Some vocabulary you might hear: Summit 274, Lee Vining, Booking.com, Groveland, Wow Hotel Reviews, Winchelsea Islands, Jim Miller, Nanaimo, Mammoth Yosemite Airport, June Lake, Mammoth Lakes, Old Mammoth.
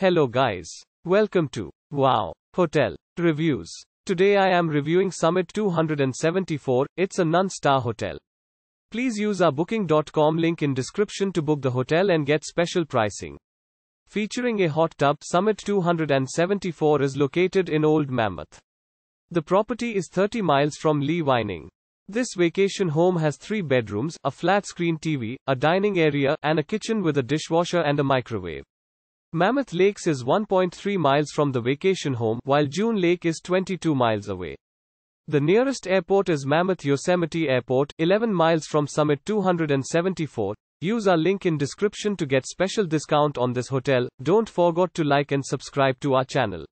Hello guys. Welcome to Wow Hotel Reviews. Today I am reviewing Summit 274, it's a non-star hotel. Please use our booking.com link in description to book the hotel and get special pricing. Featuring a hot tub, Summit 274 is located in Old Mammoth. The property is 30 miles from Lee Vining. This vacation home has 3 bedrooms, a flat-screen TV, a dining area, and a kitchen with a dishwasher and a microwave. Mammoth Lakes is 1.3 miles from the vacation home, while June Lake is 22 miles away. The nearest airport is Mammoth Yosemite Airport, 11 miles from Summit 274. Use our link in description to get special discount on this hotel. Don't forget to like and subscribe to our channel.